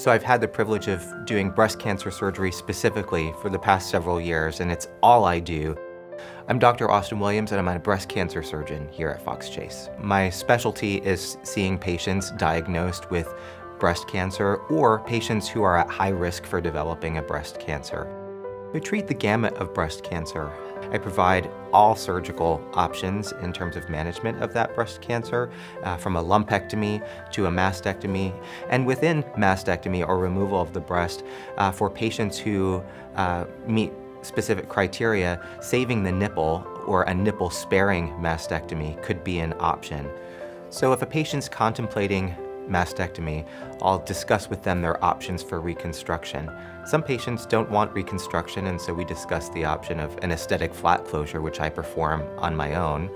So I've had the privilege of doing breast cancer surgery specifically for the past several years, and it's all I do. I'm Dr. Austin Williams, and I'm a breast cancer surgeon here at Fox Chase. My specialty is seeing patients diagnosed with breast cancer or patients who are at high risk for developing a breast cancer. I treat the gamut of breast cancer. I provide all surgical options in terms of management of that breast cancer, from a lumpectomy to a mastectomy, and within mastectomy or removal of the breast for patients who meet specific criteria, saving the nipple or a nipple sparing mastectomy could be an option. So if a patient's contemplating mastectomy, I'll discuss with them their options for reconstruction. Some patients don't want reconstruction, and so we discuss the option of an aesthetic flat closure, which I perform on my own.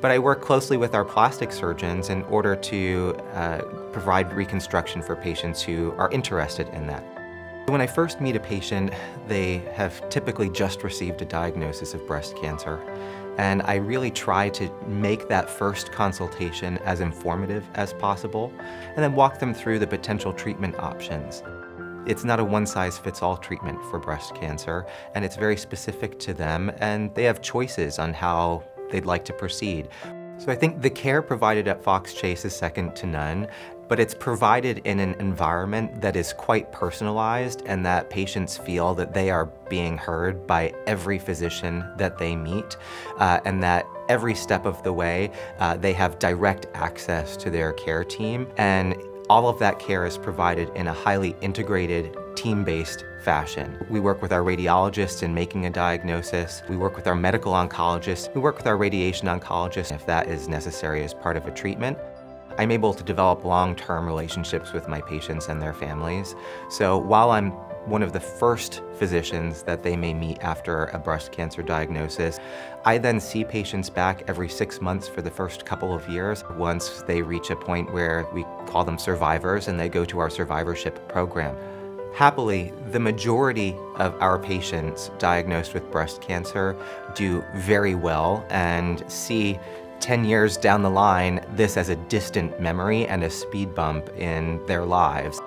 But I work closely with our plastic surgeons in order to provide reconstruction for patients who are interested in that. When I first meet a patient, they have typically just received a diagnosis of breast cancer. And I really try to make that first consultation as informative as possible, and then walk them through the potential treatment options. It's not a one-size-fits-all treatment for breast cancer, and it's very specific to them, and they have choices on how they'd like to proceed. So I think the care provided at Fox Chase is second to none, but it's provided in an environment that is quite personalized and that patients feel that they are being heard by every physician that they meet, and that every step of the way they have direct access to their care team. And all of that care is provided in a highly integrated, team-based fashion. We work with our radiologists in making a diagnosis. We work with our medical oncologist. We work with our radiation oncologist if that is necessary as part of a treatment. I'm able to develop long-term relationships with my patients and their families. So while I'm one of the first physicians that they may meet after a breast cancer diagnosis, I then see patients back every 6 months for the first couple of years. Once they reach a point where we call them survivors and they go to our survivorship program. Happily, the majority of our patients diagnosed with breast cancer do very well and see 10 years down the line this as a distant memory and a speed bump in their lives.